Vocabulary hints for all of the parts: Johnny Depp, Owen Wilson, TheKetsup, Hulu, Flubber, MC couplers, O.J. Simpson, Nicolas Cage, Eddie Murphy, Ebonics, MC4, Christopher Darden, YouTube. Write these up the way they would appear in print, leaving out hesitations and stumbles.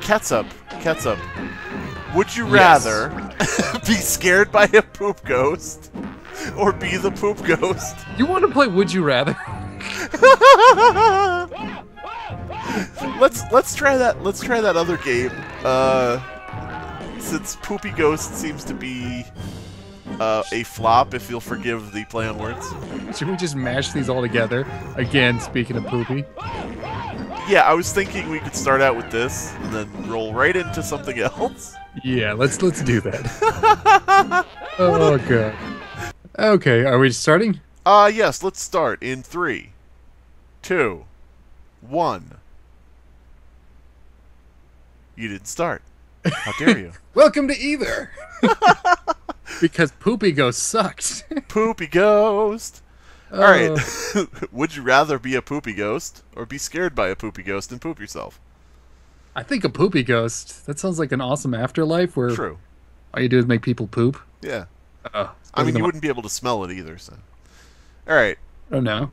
Ketsup. Would you rather be scared by a poop ghost or be the poop ghost? You want to play Would You Rather? Let's try that other game. Since Poopy Ghost seems to be a flop, if you'll forgive the play on words. Should we just mash these all together? Again, speaking of Poopy. Yeah, I was thinking we could start out with this and then roll right into something else. Yeah, let's do that. Oh god. Okay, are we starting? Yes, let's start in 3, 2, 1. You didn't start. How dare you? Welcome to either. Because Poopy Ghost sucks. Poopy Ghost. All right. Would you rather be a poopy ghost or be scared by a poopy ghost and poop yourself? I think a poopy ghost. That sounds like an awesome afterlife where all you do is make people poop. Yeah. I mean, you wouldn't be able to smell it either, so. All right. Oh, no.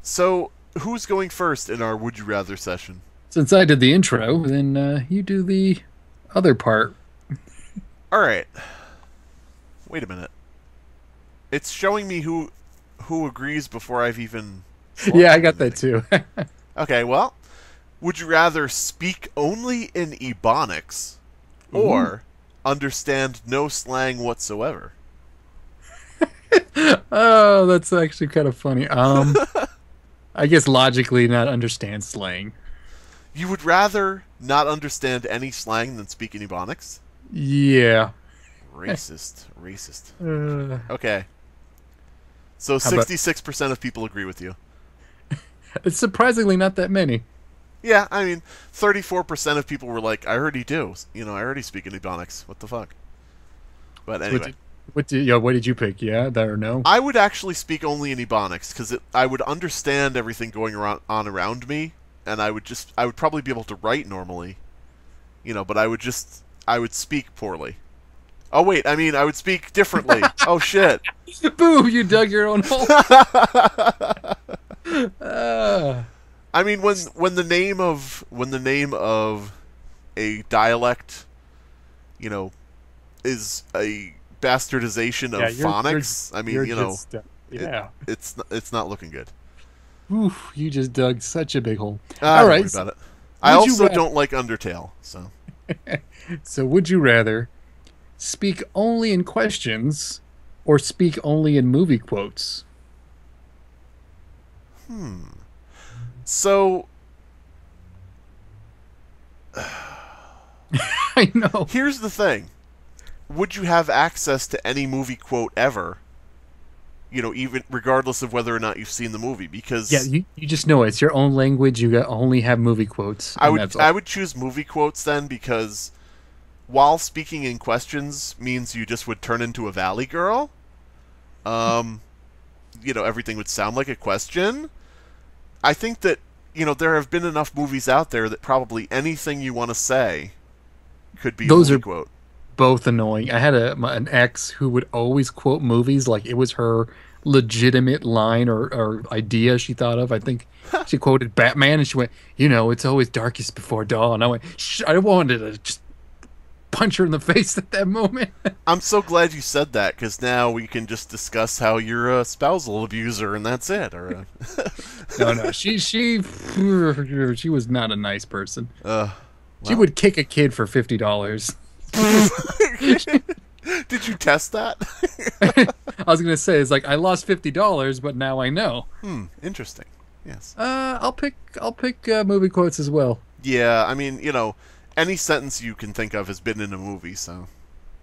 So, who's going first in our Would You Rather session? Since I did the intro, then you do the other part. All right. Wait a minute. It's showing me who agrees before I've even... Yeah, I got that too. Okay, well, would you rather speak only in Ebonics or understand no slang whatsoever? Oh, that's actually kind of funny. I guess logically not understand slang. You would rather not understand any slang than speak in Ebonics? Yeah. Racist. Racist. Okay. So 66% of people agree with you. It's surprisingly not that many. Yeah, I mean, 34% of people were like, I already do. You know, I already speak in Ebonics. What the fuck? But anyway. What did you pick? Yeah, that or no? I would actually speak only in Ebonics because I would understand everything going on around me, and I would probably be able to write normally, you know. But I would speak poorly. Oh wait, I mean I would speak differently. Oh shit! Boom! You dug your own hole. I mean, when the name of a dialect, you know, is a bastardization of phonics. I mean, you know, it's not looking good. Oof, you just dug such a big hole. All right, don't worry about it. I also don't like Undertale, so. So, would you rather speak only in questions or speak only in movie quotes? So. I know. Here's the thing. Would you have access to any movie quote ever? You know, even regardless of whether or not you've seen the movie, because you just know it's your own language. You only have movie quotes. I would choose movie quotes then, because while speaking in questions means you just would turn into a valley girl. You know, everything would sound like a question. I think that, you know, there have been enough movies out there that probably anything you want to say could be a movie quote. Both annoying. I had an ex who would always quote movies like it was her legitimate line or idea she thought of. I think she quoted Batman and she went, you know, it's always darkest before dawn. And I went, shh, I wanted to just punch her in the face at that moment. I'm so glad you said that, because now we can just discuss how you're a spousal abuser and that's it. Or a... No, she was not a nice person. She would kick a kid for $50. Did you test that? I was gonna say, it's like I lost $50, but now I know. Interesting. Yes. I'll pick movie quotes as well. Yeah, I mean, you know, any sentence you can think of has been in a movie, so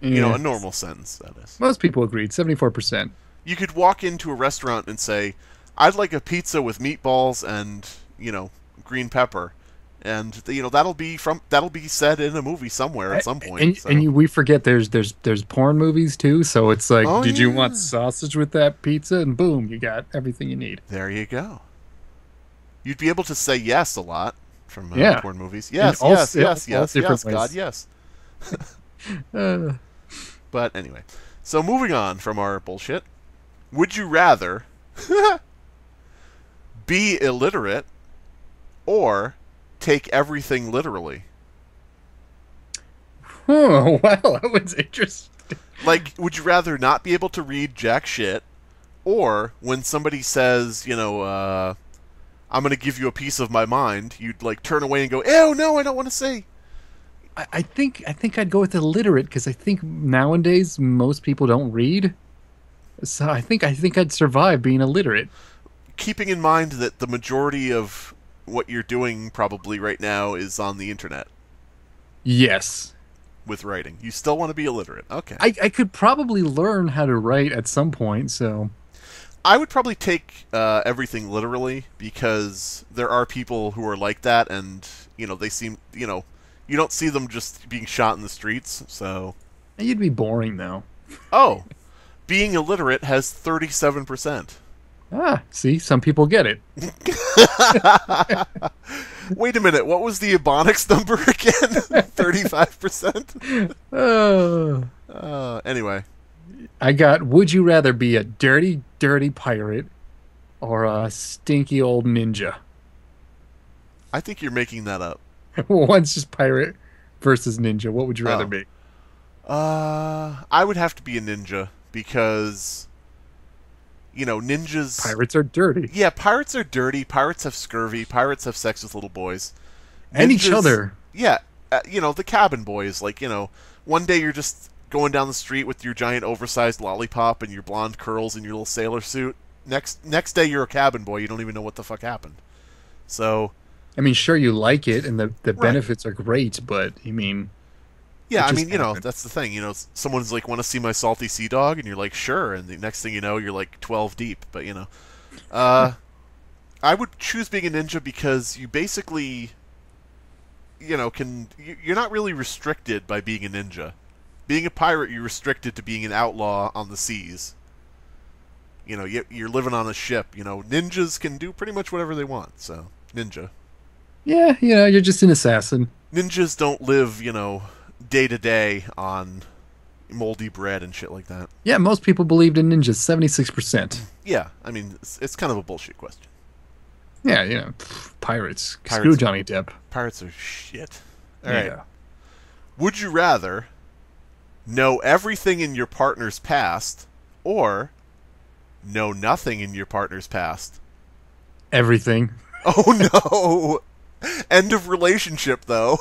you know, a normal sentence, that is. Most people agreed, 74%. You could walk into a restaurant and say, "I'd like a pizza with meatballs and, you know, green pepper." And you know that'll be said in a movie somewhere at some point. And, so. And we forget there's porn movies too, so it's like, did you want sausage with that pizza? And boom, you got everything you need. There you go. You'd be able to say yes a lot from porn movies. Yes, all, yes, yes, yes, yes, ways. God, yes. But anyway, so moving on from our bullshit, would you rather be illiterate or take everything literally? Oh, wow, that was interesting. Like, would you rather not be able to read jack shit, or when somebody says, you know, I'm going to give you a piece of my mind, you'd, like, turn away and go, ew, no, I don't want to say. I think I'd go with illiterate, because I think nowadays most people don't read. So I think I'd survive being illiterate. Keeping in mind that the majority of what you're doing probably right now is on the internet. Yes. With writing. You still want to be illiterate. Okay. I could probably learn how to write at some point, so... I would probably take everything literally, because there are people who are like that, and, you know, they seem, you know, you don't see them just being shot in the streets, so... You'd be boring, though. Oh. Being illiterate has 37%. Ah, see? Some people get it. Wait a minute. What was the Ebonics number again? 35%? Anyway. I got, would you rather be a dirty, dirty pirate or a stinky old ninja? I think you're making that up. Well, one's just pirate versus ninja. What would you rather be? I would have to be a ninja because, you know, ninjas... Pirates are dirty. Yeah, pirates are dirty. Pirates have scurvy. Pirates have sex with little boys. And each other. Yeah. You know, the cabin boys. Like, you know, one day you're just... going down the street with your giant oversized lollipop and your blonde curls and your little sailor suit. Next day you're a cabin boy. You don't even know what the fuck happened. So, I mean, sure, you like it and the right. benefits are great, but I mean, yeah, I mean, you know, that's the thing. You know, someone's like, "Want to see my salty sea dog?" and you're like, "Sure." And the next thing you know, you're like 12 deep. But you know, I would choose being a ninja because you basically, you know, you're not really restricted by being a ninja. Being a pirate, you're restricted to being an outlaw on the seas. You know, you're living on a ship. You know, ninjas can do pretty much whatever they want, so ninja. Yeah, you know, you're just an assassin. Ninjas don't live, you know, day-to-day on moldy bread and shit like that. Yeah, most people believed in ninjas, 76%. Yeah, I mean, it's kind of a bullshit question. Yeah, you know, pirates. Screw Johnny Depp. Pirates are shit. All right. Yeah. Would you rather... know everything in your partner's past, or know nothing in your partner's past? Everything. Oh, no. End of relationship, though.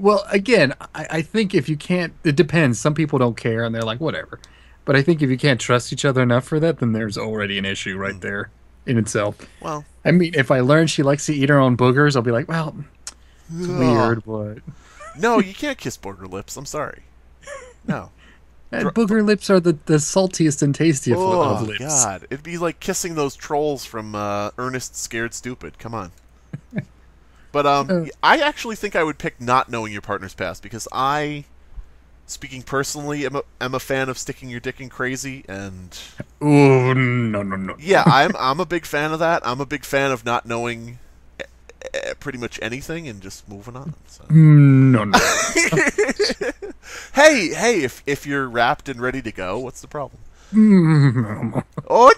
Well, again, I think if you can't... It depends. Some people don't care, and they're like, whatever. But I think if you can't trust each other enough for that, then there's already an issue right there in itself. Well, I mean, if I learn she likes to eat her own boogers, I'll be like, well, it's weird, but... No, you can't kiss booger lips. I'm sorry. No. Booger lips are the saltiest and tastiest of lips. Oh, God. It'd be like kissing those trolls from Ernest Scared Stupid. Come on. But I actually think I would pick not knowing your partner's past, because I, speaking personally, am a fan of sticking your dick in crazy, and... Ooh, no. Yeah, I'm a big fan of that. I'm a big fan of not knowing... pretty much anything and just moving on. So. No. hey, if you're wrapped and ready to go, what's the problem? No. Oh,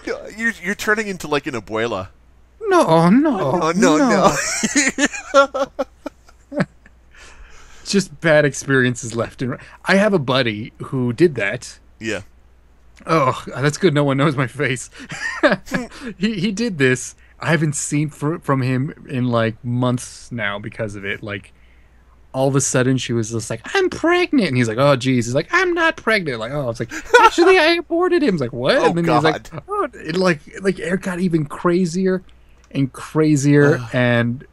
you're turning into like an abuela. No. Just bad experiences left and right. I have a buddy who did that. Yeah. Oh, that's good. No one knows my face. he did this. I haven't seen from him in, like, months now because of it. Like, all of a sudden she was just like, I'm pregnant. And he's like, oh, geez. He's like, I'm not pregnant. Like, oh, I was like, actually, I aborted him. He's like, what? Oh, and then God. He was like, oh, it it got even crazier and crazier. and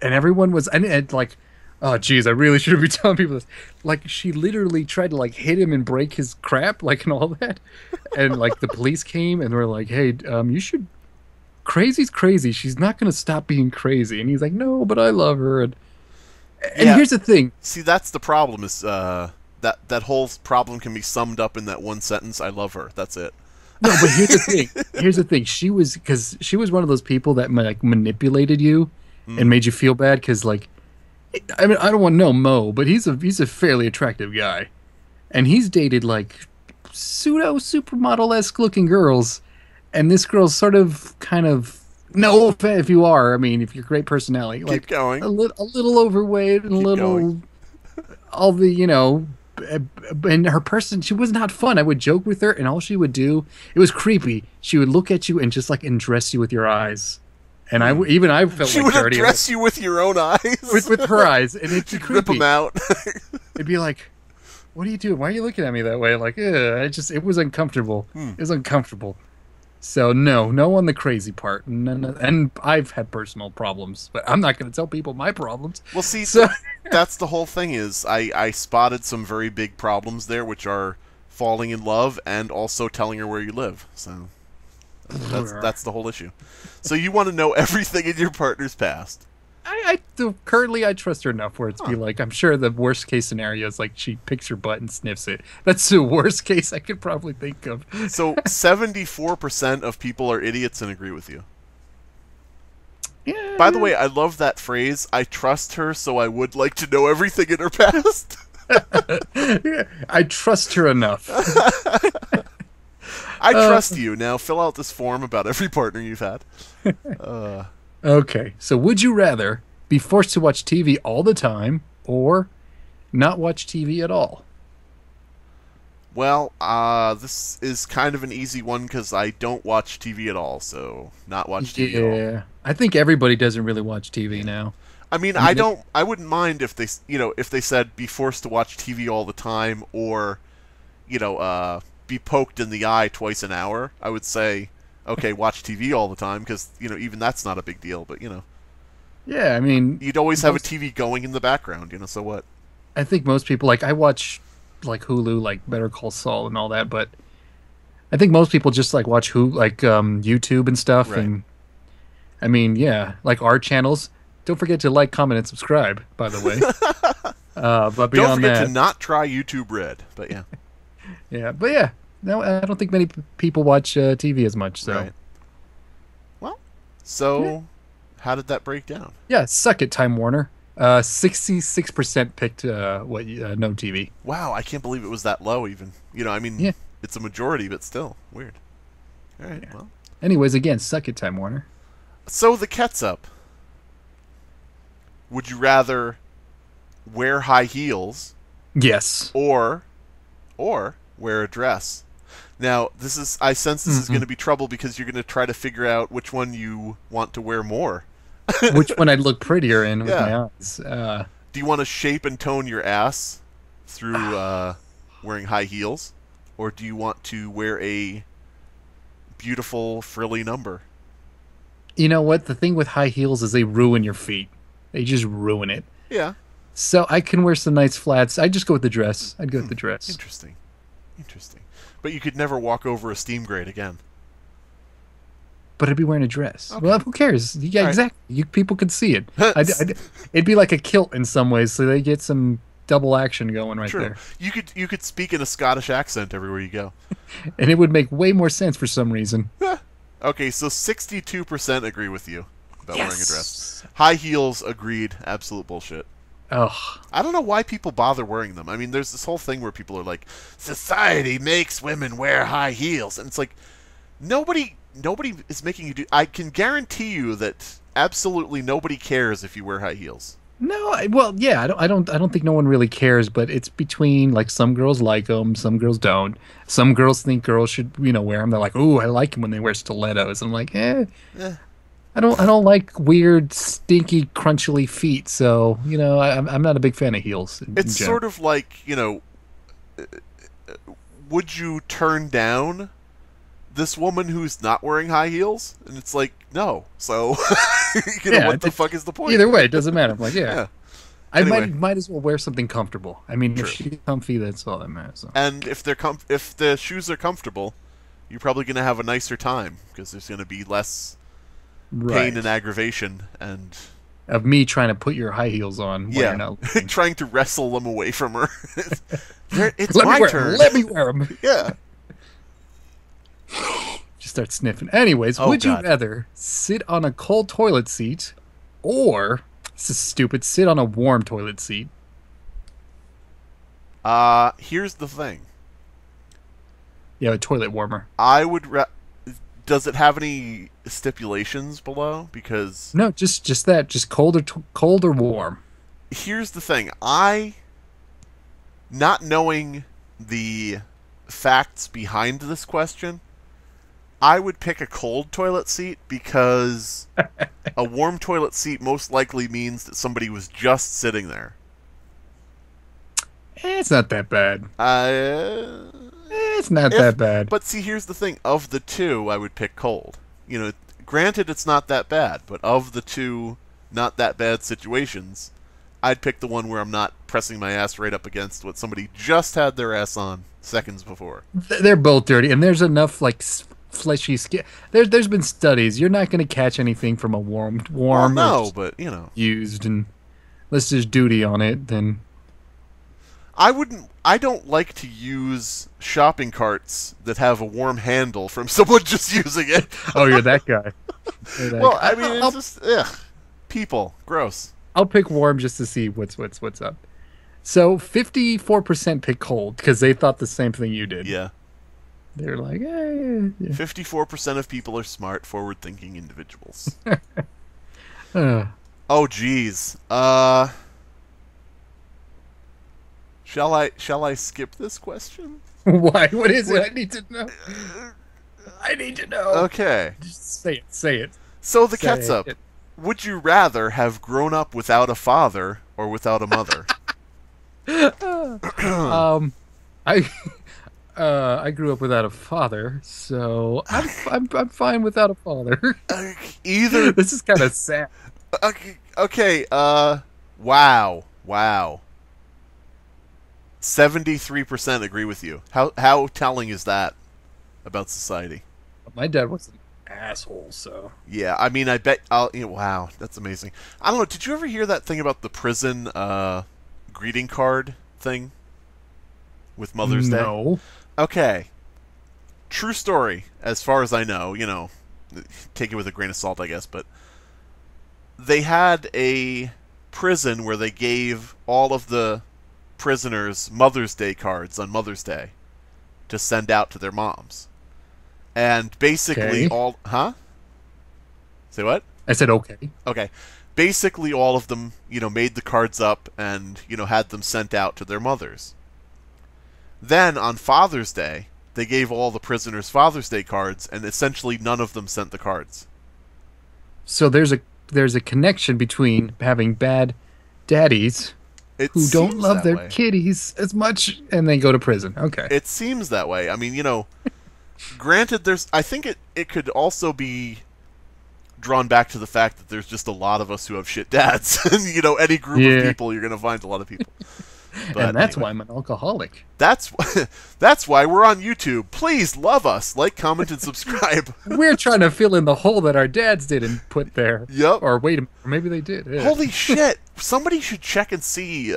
everyone was, and like, oh, geez, I really shouldn't be telling people this. Like, she literally tried to, like, hit him and break his crap, like, and all that. And, like, the police came and were like, hey, you should. Crazy's crazy. She's not going to stop being crazy. And he's like, no, but I love her. And yeah. Here's the thing. See, that's the problem. Is that whole problem can be summed up in that one sentence. I love her. That's it. No, but here's the thing. Here's the thing. She was one of those people that like manipulated you and made you feel bad. Because like, I mean, I don't want to know Mo, but he's a fairly attractive guy, and he's dated like pseudo supermodel-esque looking girls. And this girl's sort of, kind of, no offense if you are. I mean, if you're a great personality. Keep like, going. A little overweight and a little all the, you know, and her person, she was not fun. I would joke with her, and all she would do, it was creepy. She would look at you and just like undress you with your eyes. And I felt she like dirty. She would undress you with your own eyes? With her eyes. And it'd be creepy. Rip them out. It'd be like, what are you doing? Why are you looking at me that way? Like, it was uncomfortable. It was uncomfortable. So no on the crazy part. And I've had personal problems, but I'm not going to tell people my problems. Well, see, so that's the whole thing is I spotted some very big problems there, which are falling in love and also telling her where you live. So that's the whole issue. So you want to know everything in your partner's past. Currently I trust her enough where it's be like, I'm sure the worst case scenario is like she picks her butt and sniffs it. That's the worst case I could probably think of. So 74% of people are idiots and agree with you. Yeah. By the way, I love that phrase. I trust her, so I would like to know everything in her past. I trust her enough. I trust you. Now fill out this form about every partner you've had. Okay, so would you rather be forced to watch TV all the time or not watch TV at all? Well, this is kind of an easy one because I don't watch TV at all, so not watch TV at all. Yeah, I think everybody doesn't really watch TV now. I mean, I don't. I wouldn't mind if they, you know, if they said be forced to watch TV all the time or, you know, be poked in the eye twice an hour. I would say, okay, watch TV all the time because, you know, even that's not a big deal, but, you know. Yeah, I mean, you'd always have a TV going in the background, you know, so what? I think most people, like, I watch, like, Hulu, like, Better Call Saul and all that, but I think most people just, like, watch YouTube and stuff. Right. And, I mean, yeah, like our channels. Don't forget to like, comment, and subscribe, by the way. But beyond don't forget that, to not try YouTube Red, but yeah. Yeah, but yeah. No, I don't think many people watch TV as much. So, right. Well, so how did that break down? Yeah, suck it, Time Warner. 66% picked no TV. Wow, I can't believe it was that low. Even, you know, I mean, yeah, it's a majority, but still weird. All right. Yeah. Well, anyways, again, suck it, Time Warner. So the Ketsup. Would you rather wear high heels? Yes. Or wear a dress? Now, this is, I sense this is going to be trouble because you're going to try to figure out which one you want to wear more. Which one I'd look prettier in with my eyes. Do you want to shape and tone your ass through wearing high heels? Or do you want to wear a beautiful, frilly number? You know what? The thing with high heels is they ruin your feet. They just ruin it. Yeah. So I can wear some nice flats. I'd just go with the dress. I'd go with the dress. Interesting. Interesting. But you could never walk over a steam grate again. But I'd be wearing a dress. Okay. Well, who cares? Yeah, all exactly. Right. People could see it. It'd be like a kilt in some ways, so they get some double action going right there. You could speak in a Scottish accent everywhere you go. And it would make way more sense for some reason. Okay, so 62% agree with you about wearing a dress. High heels, agreed. Absolute bullshit. Ugh. I don't know why people bother wearing them. I mean, there's this whole thing where people are like, society makes women wear high heels. And it's like, nobody is making you do. I can guarantee you that absolutely nobody cares if you wear high heels. No, well, yeah, I don't think no one really cares, but it's between, like, some girls like them, some girls don't. Some girls think girls should, you know, wear them. They're like, ooh, I like them when they wear stilettos. And I'm like, eh. I don't like weird, stinky, crunchy feet, so, you know, I'm not a big fan of heels. It's sort of like, you know, would you turn down this woman who's not wearing high heels? And it's like, no. So, you know, what the fuck is the point? Either way, it doesn't matter. I'm like, anyway. I might as well wear something comfortable. I mean, if she's comfy, that's all that matters. So. And if the shoes are comfortable, you're probably going to have a nicer time because there's going to be less pain and aggravation and of me trying to put your high heels on. Trying to wrestle them away from her. It's my turn. Let me wear them. Just start sniffing. Anyways, would you rather sit on a cold toilet seat or, this is stupid, sit on a warm toilet seat? Here's the thing. Yeah, a toilet warmer. I would rather. Does it have any stipulations below? Because no, just cold or warm. Here's the thing: I not knowing the facts behind this question, I would pick a cold toilet seat, because a warm toilet seat most likely means that somebody was just sitting there. It's not that bad. It's not that bad. But see, here's the thing. Of the two, I would pick cold. You know, granted, it's not that bad, but of the two not that bad situations, I'd pick the one where I'm not pressing my ass right up against what somebody just had their ass on seconds before. They're both dirty, and there's enough, like, fleshy skin. There's been studies. You're not going to catch anything from a warm. Well, no, but, you know. Used, and let's just duty on it, then. I wouldn't. I don't like to use shopping carts that have a warm handle from someone just using it. Oh, you're that guy. You're that well, guy. I mean, it's just ugh. People, gross. I'll pick warm just to see what's up. So 54% pick cold because they thought the same thing you did. Yeah. They're like, eh, yeah. 54% of people are smart, forward-thinking individuals. Oh, geez. Shall I skip this question? Why? What is it? I need to know. I need to know. Okay. Just say it. Say it. So the Ketsup. Would you rather have grown up without a father or without a mother? I grew up without a father, so I'm fine without a father. Either. This is kind of sad. Okay. Wow. 73% agree with you. How telling is that about society? My dad was an asshole, so yeah. I mean, I bet. You know, wow, that's amazing. I don't know. Did you ever hear that thing about the prison greeting card thing with Mother's Day? No. Okay. True story, as far as I know. You know, take it with a grain of salt, I guess. But they had a prison where they gave all of the prisoners Mother's Day cards on Mother's Day to send out to their moms. And basically all... Huh? Say what? I said okay. Okay. Basically all of them, you know, made the cards up and, you know, had them sent out to their mothers. Then on Father's Day, they gave all the prisoners Father's Day cards, and essentially none of them sent the cards. So there's a connection between having bad daddies... who don't love their kitties as much, and they go to prison. Okay. It seems that way. I mean, you know, granted, there's... I think it could also be drawn back to the fact that there's just a lot of us who have shit dads. And, you know, any group of people, you're going to find a lot of people. But and that's anyway, why I'm an alcoholic. That's why we're on YouTube. Please love us. Like, comment, and subscribe. We're trying to fill in the hole that our dads didn't put there. Yep. Or wait, or maybe they did. Yeah. Holy shit. Somebody should check and see if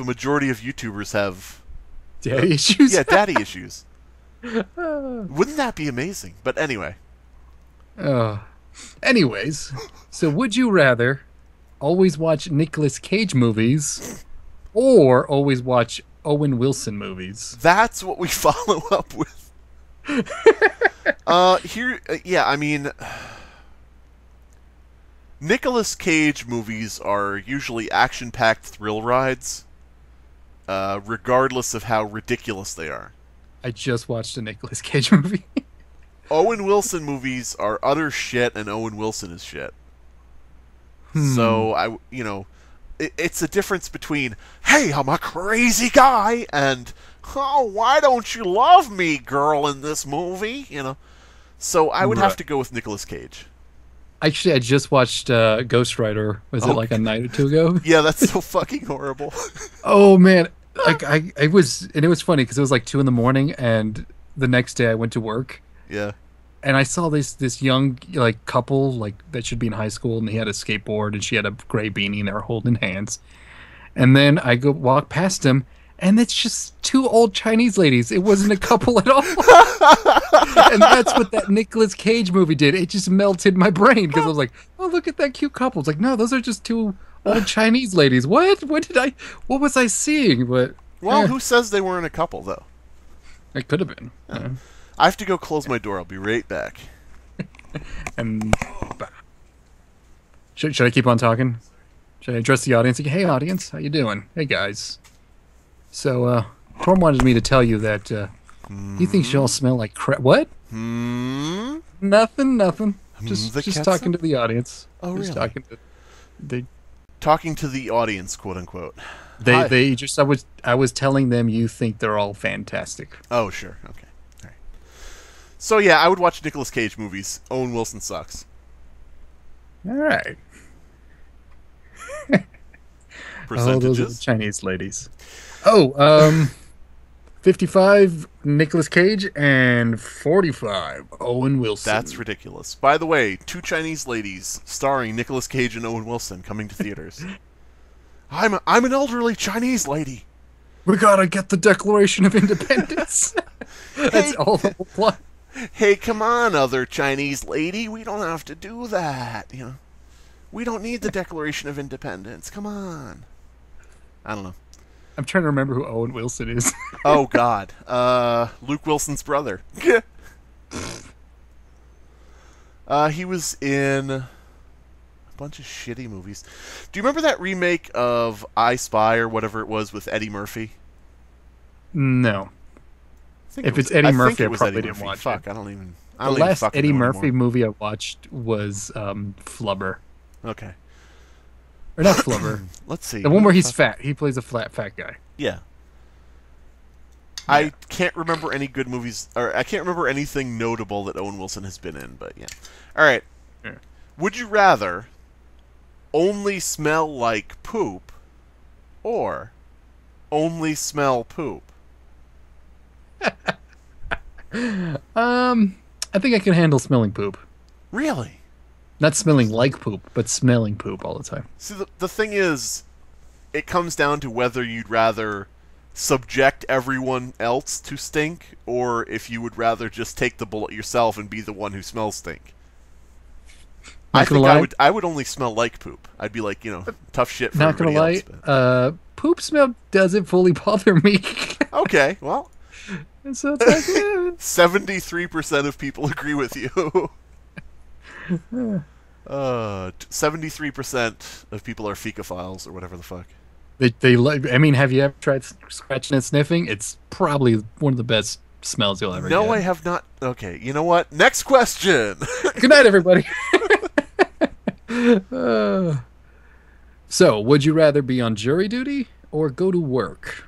a majority of YouTubers have... daddy issues? Yeah, daddy issues. Wouldn't that be amazing? But anyway. Anyways, so would you rather always watch Nicolas Cage movies... or always watch Owen Wilson movies? That's what we follow up with. Yeah, I mean... Nicolas Cage movies are usually action-packed thrill rides, regardless of how ridiculous they are. I just watched a Nicolas Cage movie. Owen Wilson movies are utter shit, and Owen Wilson is shit. So, you know... It's a difference between, hey, I'm a crazy guy, and, oh, why don't you love me, girl, in this movie? You know, so I would have to go with Nicolas Cage. Actually, I just watched Ghost Rider. Was it like a night or two ago? Yeah, that's so fucking horrible. Oh man, like I was, and it was funny because it was like 2 in the morning, and the next day I went to work. Yeah. And I saw this young like couple like that should be in high school, and he had a skateboard and she had a gray beanie, and they were holding hands. And then I go walk past him, and it's just 2 old Chinese ladies. It wasn't a couple at all. And that's what that Nicolas Cage movie did. It just melted my brain because I was like, oh, look at that cute couple. It's like, no, those are just 2 old Chinese ladies. What? What was I seeing? But well, who says they weren't a couple though? It could have been. Yeah. Yeah. I have to go close my door. I'll be right back. Should I keep on talking? Should I address the audience? Hey, audience. How you doing? Hey, guys. So, Chrome wanted me to tell you that he thinks you all smell like crap. What? Hmm? Nothing. Just talking to the audience. Oh, just really? Talking to the audience, quote unquote. I was telling them you think they're all fantastic. Oh, sure. Okay. All right. So yeah, I would watch Nicolas Cage movies. Owen Wilson sucks. All right. Percentages. Oh, those are the Chinese ladies. Oh, 55 Nicolas Cage and 45 Owen Wilson. That's ridiculous. By the way, two Chinese ladies starring Nicolas Cage and Owen Wilson coming to theaters. I'm an elderly Chinese lady. We gotta get the Declaration of Independence. That's all the plot. Hey, come on, other Chinese lady. We don't have to do that. You know, we don't need the Declaration of Independence. Come on. I don't know. I'm trying to remember who Owen Wilson is. Oh, God. Luke Wilson's brother. He was in a bunch of shitty movies. Do you remember that remake of I Spy or whatever it was with Eddie Murphy? No. If it's Eddie Murphy, I probably didn't watch it. Fuck, I don't even know. The last Eddie Murphy movie I watched was Flubber. Okay. Or not Flubber. Let's see. The one where he's fat. He plays a fat guy. Yeah. I can't remember any good movies, or I can't remember anything notable that Owen Wilson has been in, but yeah. All right. Yeah. Would you rather only smell like poop or only smell poop? I think I can handle smelling poop. Really? Not smelling like poop, but smelling poop all the time. See, the thing is, it comes down to whether you'd rather subject everyone else to stink, or if you would rather just take the bullet yourself and be the one who smells stink. I would only smell like poop. I'd be like, you know, tough shit for everybody else. Not gonna lie, poop smell doesn't fully bother me. Okay, well. And so it's like, yeah. 73% of people agree with you. 73% of people are fecophiles or whatever the fuck. They like. I mean, have you ever tried scratching and sniffing? It's probably one of the best smells you'll ever get. No, I have not. Okay, you know what? Next question. Good night, everybody. So, would you rather be on jury duty or go to work?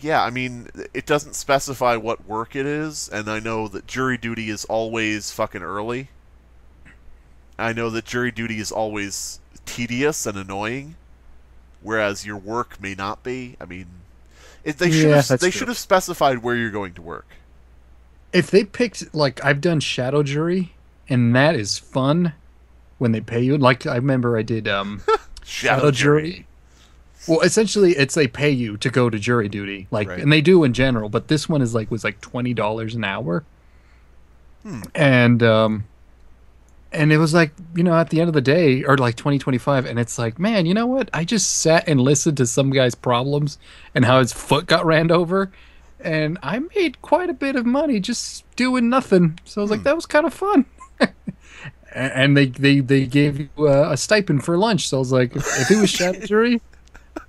Yeah, I mean, it doesn't specify what work it is, and I know that jury duty is always fucking early. I know that jury duty is always tedious and annoying, whereas your work may not be. I mean, they should have specified where you're going to work. If they picked, like, I've done shadow jury, and that is fun when they pay you. Like, I remember I did shadow jury. Well, essentially, it's they pay you to go to jury duty, like, right. And they do in general. But this one is like was $20 an hour, and it was like, you know, at the end of the day, or like 20-25, and it's like, man, you know what? I just sat and listened to some guy's problems and how his foot got ran over, and I made quite a bit of money just doing nothing. So I was like, that was kind of fun. And they gave you a stipend for lunch. So I was like, if it was shadow jury.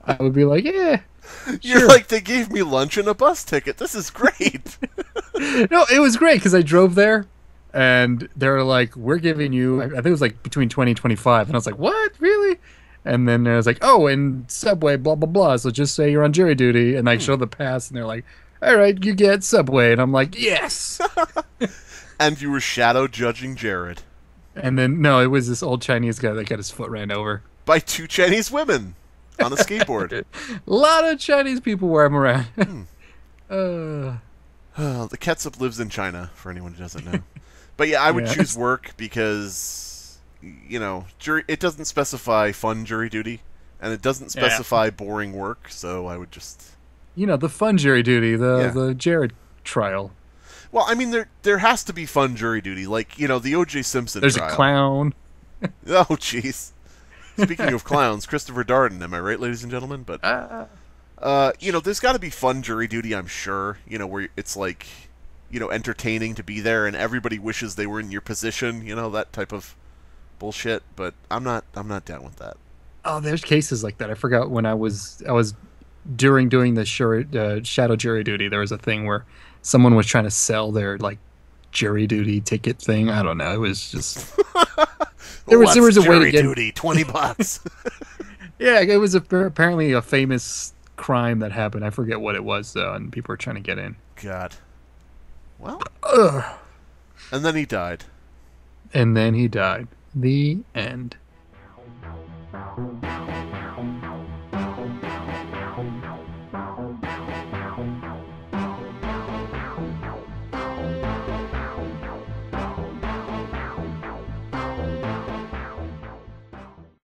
I would be like, yeah. Sure. You're like, they gave me lunch and a bus ticket. This is great. No, it was great because I drove there and they're like, we're giving you, I think it was like between 20 and 25. And I was like, what? Really? And then I was like, oh, and Subway, blah, blah, blah. So just say you're on jury duty. And I show the pass and they're like, all right, you get Subway. And I'm like, yes. And you were shadow judging Jared. And then, no, it was this old Chinese guy that got his foot ran over by two Chinese women. On a skateboard. A lot of Chinese people where I'm around. The Ketsup lives in China, for anyone who doesn't know. But yeah, I would choose work because, you know, it doesn't specify fun jury duty, and it doesn't specify boring work, so I would just... You know, the fun jury duty, the Jared trial. Well, I mean, there has to be fun jury duty. Like, you know, the O.J. Simpson trial. There's a clown. Oh, jeez. Speaking of clowns, Christopher Darden, am I right, ladies and gentlemen? But, you know, there's got to be fun jury duty, I'm sure, you know, where it's like, you know, entertaining to be there and everybody wishes they were in your position, you know, that type of bullshit. But I'm not down with that. Oh, there's cases like that. I forgot when I was doing the shadow jury duty. There was a thing where someone was trying to sell their like jury duty ticket thing. I don't know. It was just there was a way to get jury duty $20. Yeah, it was apparently a famous crime that happened. I forget what it was though, and people were trying to get in. God. Well. Ugh. And then he died. The end.